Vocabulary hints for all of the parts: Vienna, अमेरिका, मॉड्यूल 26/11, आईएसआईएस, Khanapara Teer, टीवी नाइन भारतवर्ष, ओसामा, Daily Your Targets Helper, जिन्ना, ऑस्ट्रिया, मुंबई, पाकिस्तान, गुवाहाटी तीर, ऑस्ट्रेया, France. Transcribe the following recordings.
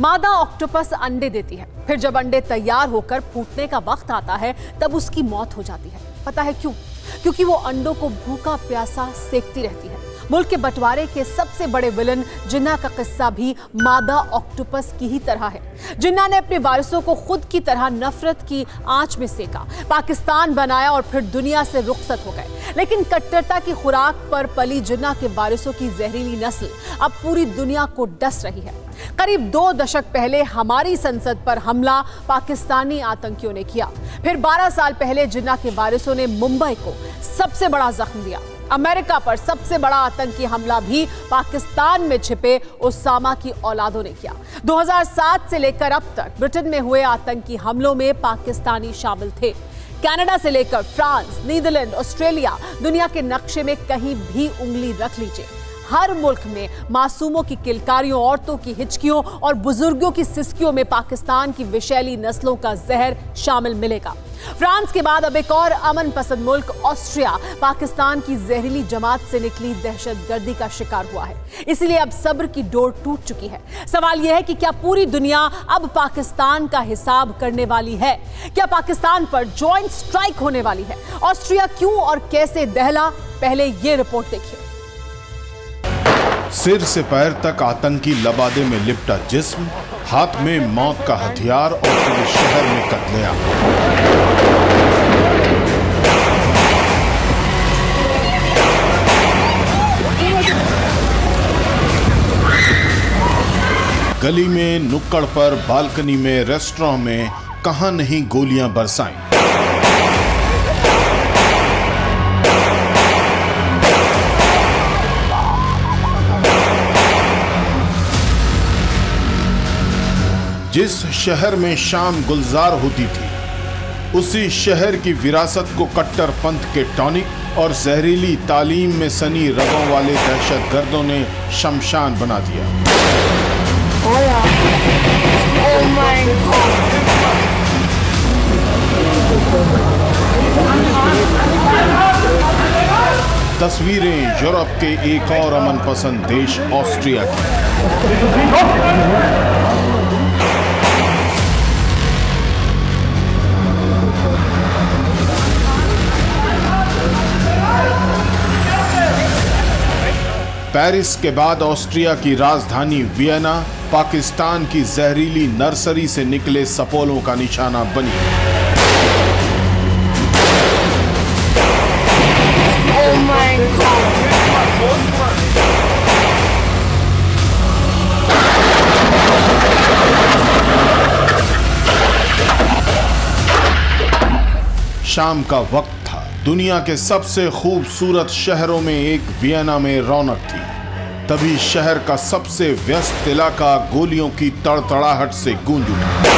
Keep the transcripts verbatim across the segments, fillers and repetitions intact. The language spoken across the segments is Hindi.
मादा ऑक्टोपस अंडे देती है, फिर जब अंडे तैयार होकर फूटने का वक्त आता है तब उसकी मौत हो जाती है। पता है क्यों? क्योंकि वो अंडों को भूखा प्यासा सेकती रहती है। मुल्क के बंटवारे के सबसे बड़े विलन जिन्ना का किस्सा भी मादा ऑक्टोपस की ही तरह है। जिन्ना ने अपने वारिसों को खुद की तरह नफरत की आंच में सेका, पाकिस्तान बनाया और फिर दुनिया से रुखसत हो गए। लेकिन कट्टरता की खुराक पर पली जिन्ना के वारिसों की जहरीली नस्ल अब पूरी दुनिया को डस रही है। करीब दो दशक पहले हमारी संसद पर हमला पाकिस्तानी आतंकियों ने किया, फिर बारह साल पहले जिन्ना के वारिसों ने मुंबई को सबसे बड़ा जख्म दिया। अमेरिका पर सबसे बड़ा आतंकी हमला भी पाकिस्तान में छिपे ओसामा की औलादों ने किया। दो हज़ार सात से लेकर अब तक ब्रिटेन में हुए आतंकी हमलों में पाकिस्तानी शामिल थे। कनाडा से लेकर फ्रांस, नीदरलैंड, ऑस्ट्रेलिया, दुनिया के नक्शे में कहीं भी उंगली रख लीजिए, हर मुल्क में मासूमों की किलकारियों, औरतों की हिचकियों और बुजुर्गों की सिसकियों में पाकिस्तान की विषैली नस्लों का जहर शामिल मिलेगा। फ्रांस के बाद अब एक और अमन पसंद मुल्क ऑस्ट्रेया पाकिस्तान की जहरीली जमात से निकली दहशतगर्दी का शिकार हुआ है। इसलिए अब सब्र की डोर टूट चुकी है। सवाल यह है कि क्या पूरी दुनिया अब पाकिस्तान का हिसाब करने वाली है? क्या पाकिस्तान पर ज्वाइंट स्ट्राइक होने वाली है? ऑस्ट्रेया क्यों और कैसे दहला, पहले ये रिपोर्ट देखिए। सिर से पैर तक आतंकी लबादे में लिपटा जिस्म, हाथ में मौत का हथियार और पूरे शहर में कत्लेआम। गली में, नुक्कड़ पर, बालकनी में, रेस्टोरेंट में कहां नहीं गोलियां बरसाईं। जिस शहर में शाम गुलजार होती थी, उसी शहर की विरासत को कट्टरपंथ के टॉनिक और जहरीली तालीम में सनी रगों वाले दहशतगर्दों ने शमशान बना दिया। तस्वीरें यूरोप के एक और अमन पसंद देश ऑस्ट्रिया की। पेरिस के बाद ऑस्ट्रिया की राजधानी वियना पाकिस्तान की जहरीली नर्सरी से निकले सपोलों का निशाना बनी। Oh my God. शाम का वक्त, दुनिया के सबसे खूबसूरत शहरों में एक वियना में रौनक थी। तभी शहर का सबसे व्यस्त इलाका गोलियों की तड़तड़ाहट से गूंज उठा।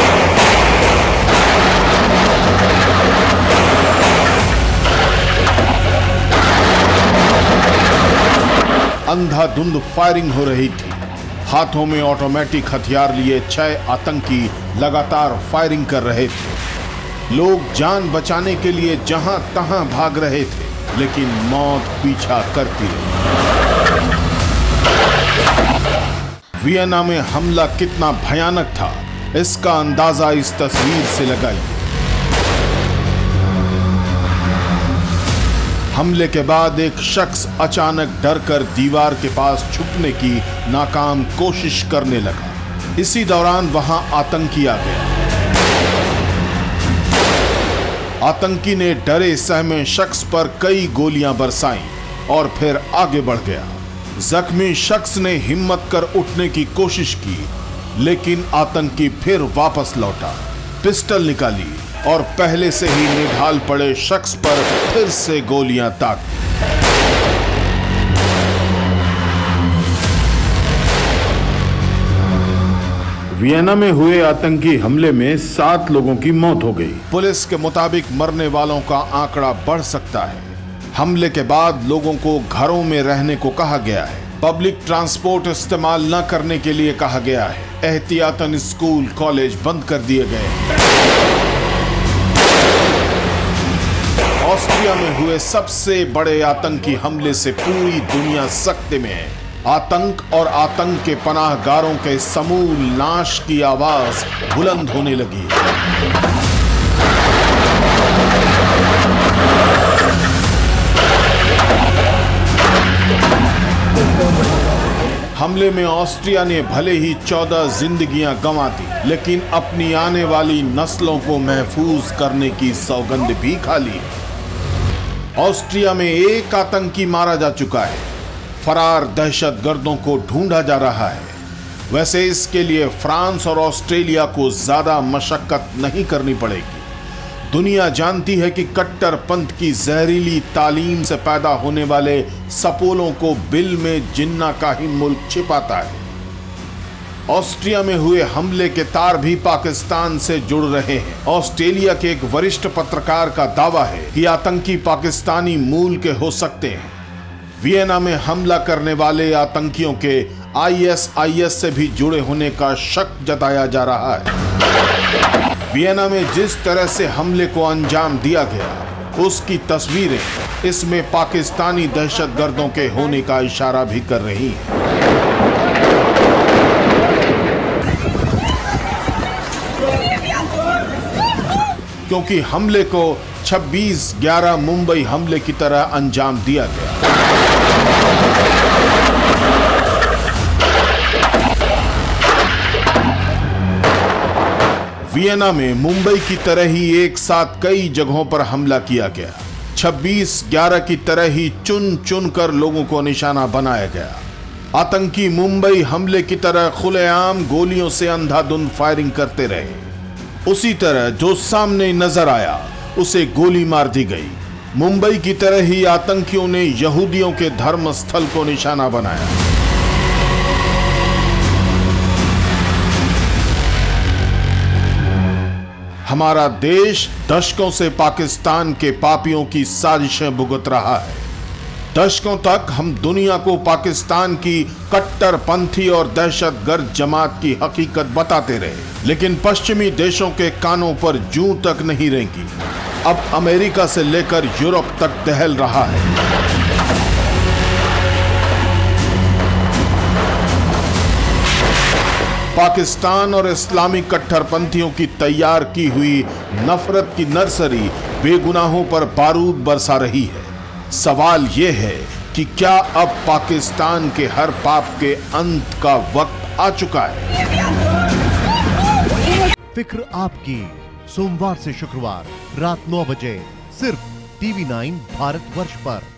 अंधाधुंध फायरिंग हो रही थी। हाथों में ऑटोमेटिक हथियार लिए छह आतंकी लगातार फायरिंग कर रहे थे। लोग जान बचाने के लिए जहां तहां भाग रहे थे, लेकिन मौत पीछा करती रही। वियना में हमला कितना भयानक था, इसका अंदाजा इस तस्वीर से लगाइए। हमले के बाद एक शख्स अचानक डरकर दीवार के पास छुपने की नाकाम कोशिश करने लगा। इसी दौरान वहां आतंकी आ गया। आतंकी ने डरे सहमे शख्स पर कई गोलियां बरसाईं और फिर आगे बढ़ गया। जख्मी शख्स ने हिम्मत कर उठने की कोशिश की, लेकिन आतंकी फिर वापस लौटा, पिस्टल निकाली और पहले से ही निढाल पड़े शख्स पर फिर से गोलियां ताकी। वियना में हुए आतंकी हमले में सात लोगों की मौत हो गई। पुलिस के मुताबिक मरने वालों का आंकड़ा बढ़ सकता है। हमले के बाद लोगों को घरों में रहने को कहा गया है। पब्लिक ट्रांसपोर्ट इस्तेमाल न करने के लिए कहा गया है। एहतियातन स्कूल, कॉलेज बंद कर दिए गए हैं। ऑस्ट्रिया में हुए सबसे बड़े आतंकी हमले से पूरी दुनिया सख्ते में है। आतंक और आतंक के पनाहगारों के समूल नाश की आवाज बुलंद होने लगी। हमले में ऑस्ट्रेया ने भले ही चौदह जिंदगियां गंवा दी, लेकिन अपनी आने वाली नस्लों को महफूज करने की सौगंध भी खा ली। ऑस्ट्रेया में एक आतंकी मारा जा चुका है, फरार दहशतगर्दों को ढूंढा जा रहा है। वैसे इसके लिए फ्रांस और ऑस्ट्रेलिया को ज्यादा मशक्कत नहीं करनी पड़ेगी। दुनिया जानती है कि कट्टरपंथ की जहरीली तालीम से पैदा होने वाले सपोलों को बिल में जिन्ना का ही मुल्क छिपाता है। ऑस्ट्रिया में हुए हमले के तार भी पाकिस्तान से जुड़ रहे हैं। ऑस्ट्रेलिया के एक वरिष्ठ पत्रकार का दावा है कि आतंकी पाकिस्तानी मूल के हो सकते हैं। वियना में हमला करने वाले आतंकियों के आईएसआईएस से भी जुड़े होने का शक जताया जा रहा है। वियना में जिस तरह से हमले को अंजाम दिया गया, उसकी तस्वीरें इसमें पाकिस्तानी दहशतगर्दों के होने का इशारा भी कर रही हैं। क्योंकि हमले को छब्बीस ग्यारह मुंबई हमले की तरह अंजाम दिया गया। वियना में मुंबई की तरह ही एक साथ कई जगहों पर हमला किया गया। छब्बीस ग्यारह की तरह ही चुन चुन कर लोगों को निशाना बनाया गया। आतंकी मुंबई हमले की तरह खुलेआम गोलियों से अंधाधुंध फायरिंग करते रहे। उसी तरह जो सामने नजर आया उसे गोली मार दी गई। मुंबई की तरह ही आतंकियों ने यहूदियों के धर्म स्थल को निशाना बनाया। हमारा देश दशकों से पाकिस्तान के पापियों की साजिशें भुगत रहा है। दशकों तक हम दुनिया को पाकिस्तान की कट्टरपंथी और दहशतगर्द जमात की हकीकत बताते रहे, लेकिन पश्चिमी देशों के कानों पर जूं तक नहीं रेंगी। अब अमेरिका से लेकर यूरोप तक दहल रहा है। पाकिस्तान और इस्लामी कट्टरपंथियों की तैयार की हुई नफरत की नर्सरी बेगुनाहों पर बारूद बरसा रही है। सवाल यह है कि क्या अब पाकिस्तान के हर पाप के अंत का वक्त आ चुका है? फिक्र आपकी, सोमवार से शुक्रवार रात नौ बजे सिर्फ टीवी नाइन भारतवर्ष पर।